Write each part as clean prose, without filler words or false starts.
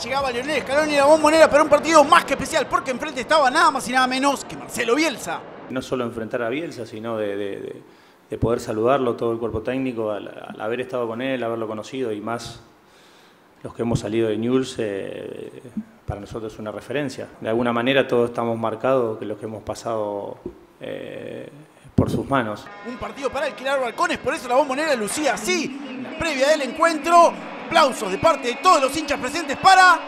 llegaba Lionel Scaloni y la Bombonera para un partido más que especial, porque enfrente estaba nada más y nada menos que Marcelo Bielsa. No solo enfrentar a Bielsa, sino de poder saludarlo, todo el cuerpo técnico, al haber estado con él, haberlo conocido, y más los que hemos salido de Newell's, para nosotros es una referencia. De alguna manera todos estamos marcados que los que hemos pasado por sus manos. Un partido para alquilar balcones, por eso la Bombonera lucía así. La previa del encuentro, aplausos de parte de todos los hinchas presentes para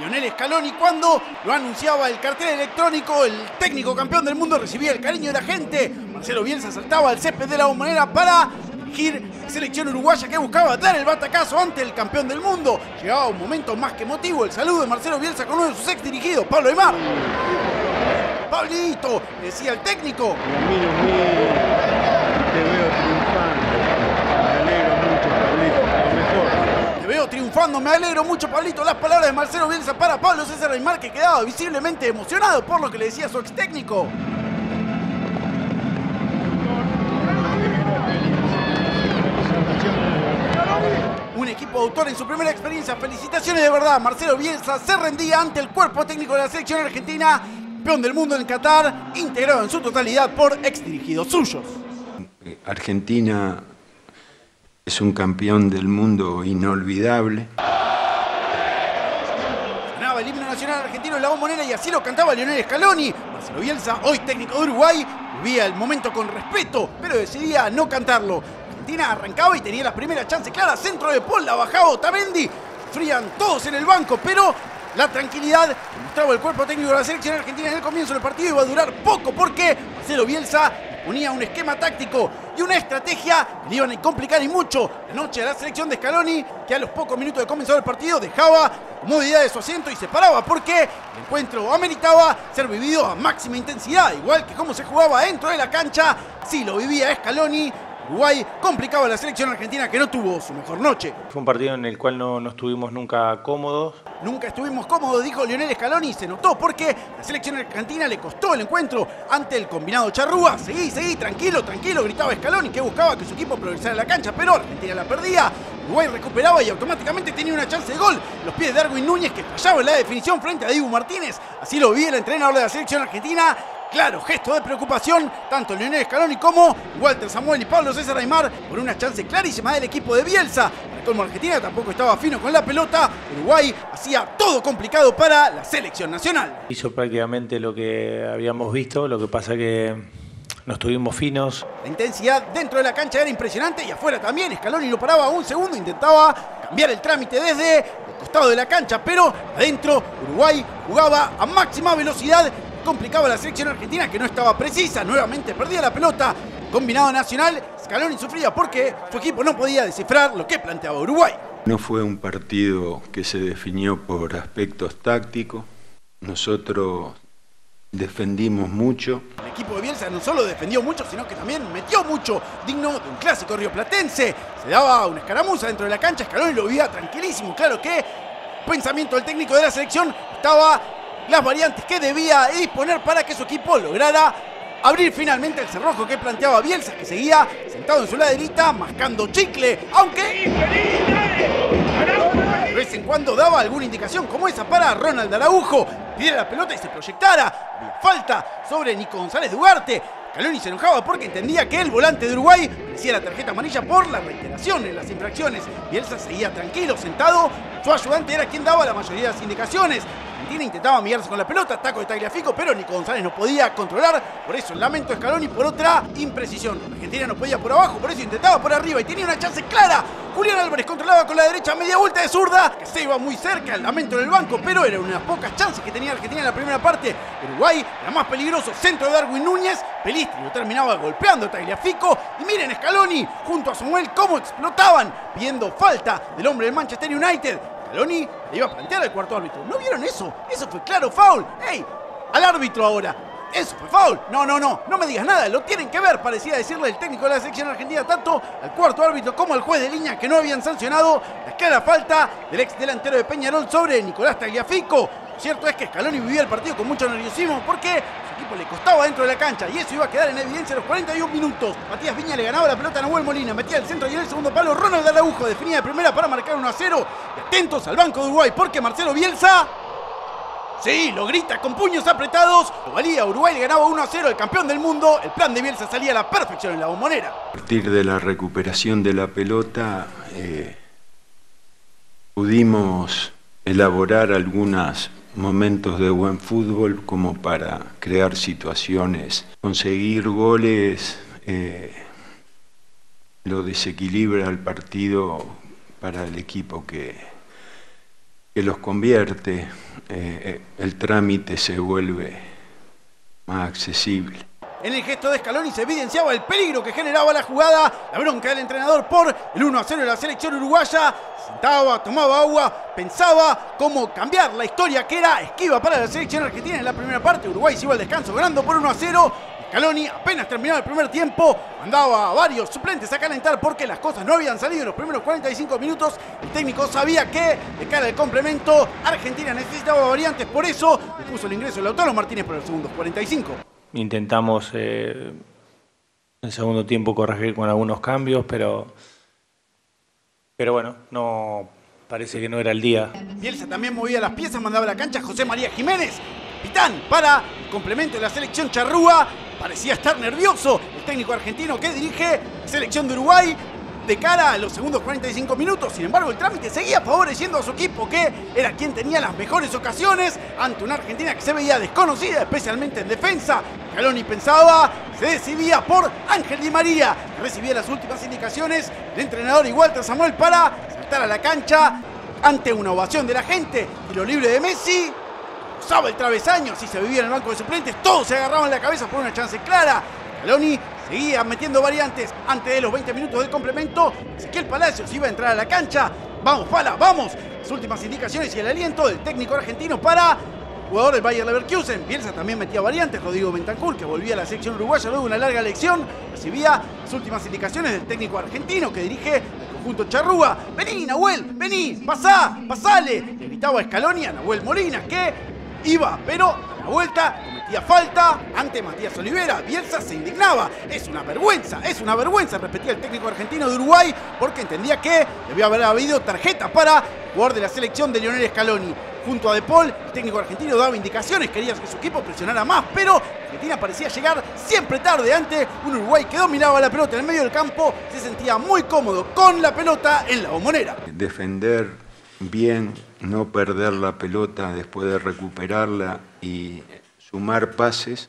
Lionel Scaloni, cuando lo anunciaba el cartel electrónico, el técnico campeón del mundo recibía el cariño de la gente. Marcelo Bielsa saltaba al césped de la Bombonera para dirigir la selección uruguaya, que buscaba dar el batacazo ante el campeón del mundo. Llegaba un momento más que emotivo, el saludo de Marcelo Bielsa con uno de sus ex dirigidos, Pablo Aimar. Pablito, decía el técnico. Triunfando, me alegro mucho, Pablito. Las palabras de Marcelo Bielsa para Pablo César Aimar, que quedaba visiblemente emocionado por lo que le decía su ex técnico. Un equipo de autor en su primera experiencia. Felicitaciones de verdad. Marcelo Bielsa se rendía ante el cuerpo técnico de la selección argentina, campeón del mundo en Qatar, integrado en su totalidad por ex dirigidos suyos. Argentina es un campeón del mundo inolvidable. Sonaba el himno nacional argentino en la Bombonera y así lo cantaba Lionel Scaloni. Marcelo Bielsa, hoy técnico de Uruguay, vivía el momento con respeto, pero decidía no cantarlo. Argentina arrancaba y tenía la primera chance clara. Centro de Paul, la bajaba Otamendi. Frían todos en el banco, pero la tranquilidad que mostraba el cuerpo técnico de la selección argentina en el comienzo del partido iba a durar poco, porque Marcelo Bielsa unía un esquema táctico y una estrategia que le iban a complicar y mucho la noche de la selección de Scaloni, que a los pocos minutos de comenzar el partido dejaba la comodidad de su asiento y se paraba, porque el encuentro ameritaba ser vivido a máxima intensidad, igual que como se jugaba dentro de la cancha. Si lo vivía Scaloni, Uruguay complicaba a la selección argentina, que no tuvo su mejor noche. Fue un partido en el cual no estuvimos nunca cómodos. Nunca estuvimos cómodos, dijo Lionel Scaloni, y se notó, porque a la selección argentina le costó el encuentro ante el combinado charrúa. Seguí, tranquilo, tranquilo, gritaba Scaloni, que buscaba que su equipo progresara en la cancha, pero Argentina la perdía. Uruguay recuperaba y automáticamente tenía una chance de gol. Los pies de Darwin Núñez, que fallaba en la definición frente a Dibu Martínez. Así lo vio el entrenador de la selección argentina. Claro, gesto de preocupación, tanto Lionel Scaloni como Walter Samuel y Pablo César Aimar, por una chance clarísima del equipo de Bielsa. Como Argentina tampoco estaba fino con la pelota, Uruguay hacía todo complicado para la selección nacional. Hizo prácticamente lo que habíamos visto, lo que pasa que no estuvimos finos. La intensidad dentro de la cancha era impresionante y afuera también. Scaloni lo paraba un segundo, intentaba cambiar el trámite desde el costado de la cancha, pero adentro Uruguay jugaba a máxima velocidad, complicaba a la selección argentina, que no estaba precisa, nuevamente perdía la pelota. Combinado nacional, Scaloni sufría porque su equipo no podía descifrar lo que planteaba Uruguay. No fue un partido que se definió por aspectos tácticos. Nosotros defendimos mucho. El equipo de Bielsa no solo defendió mucho, sino que también metió mucho, digno de un clásico rioplatense. Se daba una escaramuza dentro de la cancha, Scaloni lo veía tranquilísimo. Claro que el pensamiento del técnico de la selección estaba las variantes que debía disponer para que su equipo lograra abrir finalmente el cerrojo que planteaba Bielsa, que seguía sentado en su laderita mascando chicle, aunque de vez en cuando daba alguna indicación como esa para Ronald Araújo, pidiera la pelota y se proyectara. Había falta sobre Nico González Ugarte. Scaloni se enojaba porque entendía que el volante de Uruguay merecía la tarjeta amarilla por la reiteración en las infracciones. Bielsa seguía tranquilo, sentado. Su ayudante era quien daba la mayoría de las indicaciones. Argentina intentaba mirarse con la pelota, taco de Tagliafico, pero Nico González no podía controlar. Por eso el lamento de Scaloni por otra imprecisión. Argentina no podía por abajo, por eso intentaba por arriba y tenía una chance clara. Julián Álvarez controlaba con la derecha, media vuelta de zurda, que se iba muy cerca, el lamento en el banco, pero era una de las pocas chances que tenía Argentina en la primera parte. Uruguay era más peligroso, centro de Darwin Núñez, Pelistri lo terminaba golpeando a Tagliafico, y miren Scaloni junto a Samuel cómo explotaban, pidiendo falta del hombre del Manchester United. Scaloni le iba a plantear al cuarto árbitro, ¿no vieron eso? Eso fue claro foul. ¡Ey! Al árbitro ahora. Eso fue foul. No me digas nada, lo tienen que ver, parecía decirle el técnico de la selección argentina tanto al cuarto árbitro como al juez de línea que no habían sancionado la clara falta del ex delantero de Peñarol sobre Nicolás Tagliafico. Lo cierto es que Scaloni vivía el partido con mucho nerviosismo porque su equipo le costaba dentro de la cancha y eso iba a quedar en evidencia a los 41 minutos. Matías Viña le ganaba la pelota a Nahuel Molina, metía el centro y en el segundo palo Ronald Araújo definía de primera para marcar 1-0. Y atentos al banco de Uruguay porque Marcelo Bielsa... sí, lo grita con puños apretados, lo valía, Uruguay le ganaba 1-0 al campeón del mundo, el plan de Bielsa salía a la perfección en la Bombonera. A partir de la recuperación de la pelota pudimos elaborar algunos momentos de buen fútbol como para crear situaciones. Conseguir goles lo desequilibra el partido para el equipo que los convierte, el trámite se vuelve más accesible. En el gesto de Scaloni se evidenciaba el peligro que generaba la jugada, la bronca del entrenador por el 1-0 de la selección uruguaya. Sentaba, tomaba agua, pensaba cómo cambiar la historia que era esquiva para la selección argentina en la primera parte. Uruguay se iba al descanso ganando por 1-0. Scaloni apenas terminaba el primer tiempo, mandaba a varios suplentes a calentar porque las cosas no habían salido en los primeros 45 minutos. El técnico sabía que, de cara al complemento, Argentina necesitaba variantes, por eso le puso el ingreso de Lautaro Martínez por los segundos 45. Intentamos en el segundo tiempo corregir con algunos cambios, pero bueno, no, parece que no era el día. Bielsa también movía las piezas, mandaba a la cancha José María Jiménez, capitán para el complemento de la selección charrúa. Parecía estar nervioso el técnico argentino que dirige la selección de Uruguay de cara a los segundos 45 minutos. Sin embargo, el trámite seguía favoreciendo a su equipo, que era quien tenía las mejores ocasiones ante una Argentina que se veía desconocida, especialmente en defensa. Scaloni pensaba, se decidía por Ángel Di María, que recibía las últimas indicaciones del entrenador y Walter Samuel para saltar a la cancha ante una ovación de la gente. Tiro libre de Messi, usaba el travesaño, así se vivía en el banco de suplentes, todos se agarraban la cabeza por una chance clara. Scaloni seguía metiendo variantes. Antes de los 20 minutos del complemento, Ezequiel Palacios iba a entrar a la cancha. Vamos, Pala, vamos. Las últimas indicaciones y el aliento del técnico argentino para el jugador del Bayer Leverkusen. Bielsa también metía variantes. Rodrigo Bentancur, que volvía a la selección uruguaya luego de una larga elección, recibía las últimas indicaciones del técnico argentino que dirige el conjunto charrúa. Vení, Nahuel, vení, pasá, pasale, le gritaba Scaloni a Nahuel Molina, que iba, pero a la vuelta cometía falta ante Matías Olivera. Bielsa se indignaba. Es una vergüenza, repetía el técnico argentino de Uruguay, porque entendía que debía haber habido tarjeta para el jugador de la selección de Lionel Scaloni. Junto a De Paul, el técnico argentino daba indicaciones, quería que su equipo presionara más, pero Argentina parecía llegar siempre tarde ante un Uruguay que dominaba la pelota en el medio del campo, se sentía muy cómodo con la pelota en la Bombonera. Defender bien, no perder la pelota después de recuperarla y sumar pases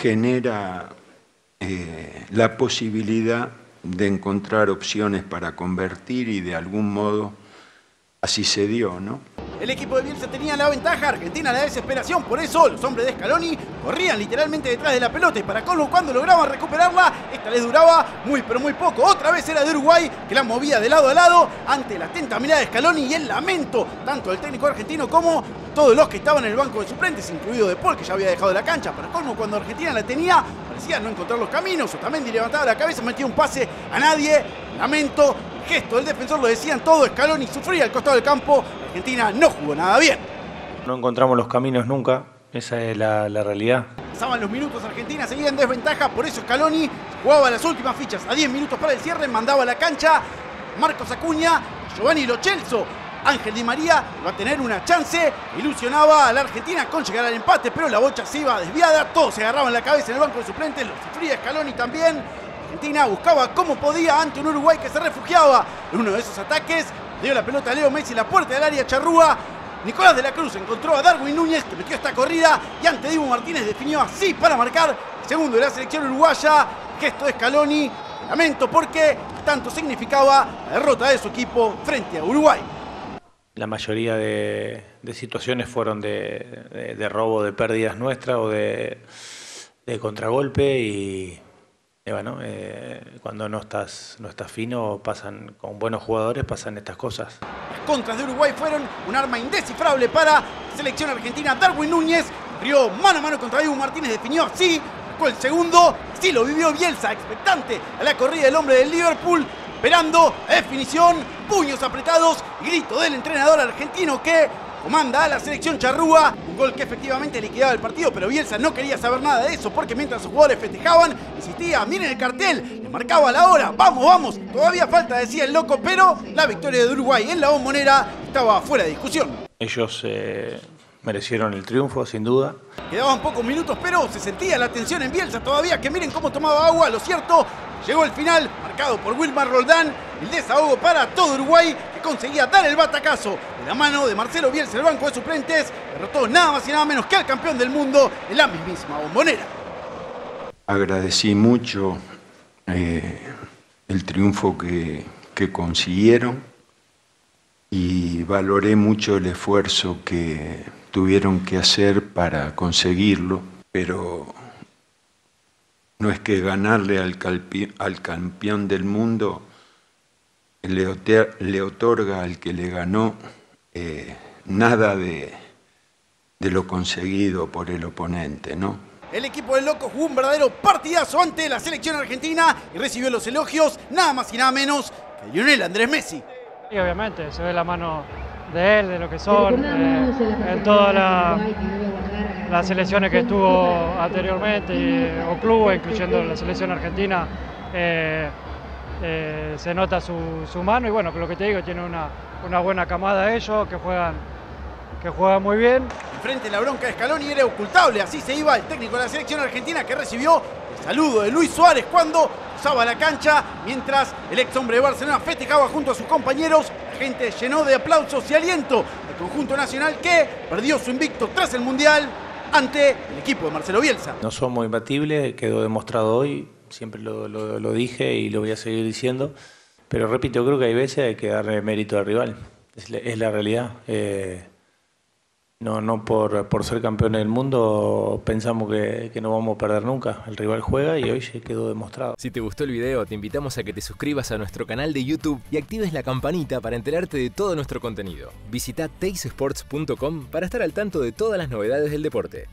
genera la posibilidad de encontrar opciones para convertir y de algún modo así se dio, ¿no? El equipo de Bielsa tenía la ventaja, Argentina la desesperación, por eso los hombres de Scaloni corrían literalmente detrás de la pelota y para colmo cuando lograban recuperarla, esta les duraba muy pero muy poco. Otra vez era de Uruguay que la movía de lado a lado ante la atenta mirada de Scaloni y el lamento tanto del técnico argentino como todos los que estaban en el banco de suplentes, incluido De Paul, que ya había dejado la cancha. Para colmo cuando Argentina la tenía, parecía no encontrar los caminos. Otamendi levantaba la cabeza, metía un pase a nadie, lamento. Gesto del defensor, lo decían todo, Scaloni sufría al costado del campo, Argentina no jugó nada bien. No encontramos los caminos nunca, esa es la realidad. Pasaban los minutos, Argentina seguía en desventaja, por eso Scaloni jugaba las últimas fichas. A 10 minutos para el cierre, mandaba a la cancha Marcos Acuña, Giovanni Lo Celso. Ángel Di María va a tener una chance, ilusionaba a la Argentina con llegar al empate, pero la bocha se iba desviada, todos se agarraban la cabeza en el banco de suplentes, lo sufría Scaloni también. Argentina buscaba como podía ante un Uruguay que se refugiaba en uno de esos ataques. Dio la pelota a Leo Messi en la puerta del área charrúa. Nicolás de la Cruz encontró a Darwin Núñez, que metió esta corrida y ante Dibu Martínez definió así para marcar el segundo de la selección uruguaya. Gesto de Scaloni, lamento porque tanto significaba la derrota de su equipo frente a Uruguay. La mayoría de situaciones fueron de robo, de pérdidas nuestras o de contragolpe y... bueno, cuando no estás fino, pasan con buenos jugadores, pasan estas cosas. Las contras de Uruguay fueron un arma indescifrable para la selección argentina. Darwin Núñez Rió mano a mano contra Dibu Martínez, definió así, sacó el segundo, sí lo vivió Bielsa, expectante a la corrida del hombre del Liverpool, esperando definición, puños apretados, grito del entrenador argentino que comanda a la selección charrúa. Un gol que efectivamente liquidaba el partido, pero Bielsa no quería saber nada de eso porque mientras sus jugadores festejaban, insistía, miren el cartel, le marcaba la hora, vamos, vamos, todavía falta, decía el loco, pero la victoria de Uruguay en la Bombonera estaba fuera de discusión. Ellos merecieron el triunfo, sin duda. Quedaban pocos minutos, pero se sentía la tensión en Bielsa todavía, que miren cómo tomaba agua. Lo cierto, llegó el final, marcado por Wilmar Roldán, el desahogo para todo Uruguay, que conseguía dar el batacazo. De la mano de Marcelo Bielsa, el banco de suplentes, derrotó nada más y nada menos que al campeón del mundo en la mismísima Bombonera. Agradecí mucho el triunfo que consiguieron y valoré mucho el esfuerzo que tuvieron que hacer para conseguirlo, pero no es que ganarle al campeón del mundo le otorga al que le ganó nada de lo conseguido por el oponente, ¿no? El equipo del Loco jugó un verdadero partidazo ante la selección argentina y recibió los elogios nada más y nada menos que Lionel Andrés Messi. Y obviamente se ve la mano de él, de lo que son, en todas las selecciones que estuvo anteriormente, o clubes, incluyendo la selección argentina, se nota su mano. Y bueno, lo que te digo, tiene una buena camada ellos, que juegan muy bien. Enfrente la bronca de Scaloni era ocultable, así se iba el técnico de la selección argentina, que recibió el saludo de Luis Suárez cuando usaba la cancha, mientras el ex hombre de Barcelona festejaba junto a sus compañeros. La gente llenó de aplausos y aliento el conjunto nacional que perdió su invicto tras el Mundial ante el equipo de Marcelo Bielsa. No somos imbatibles, quedó demostrado hoy, siempre lo dije y lo voy a seguir diciendo, pero repito, creo que hay veces hay que darle mérito al rival, es la realidad. No por ser campeón del mundo pensamos que no vamos a perder nunca. El rival juega y hoy se quedó demostrado. Si te gustó el video, te invitamos a que te suscribas a nuestro canal de YouTube y actives la campanita para enterarte de todo nuestro contenido. Visita TyCSports.com para estar al tanto de todas las novedades del deporte.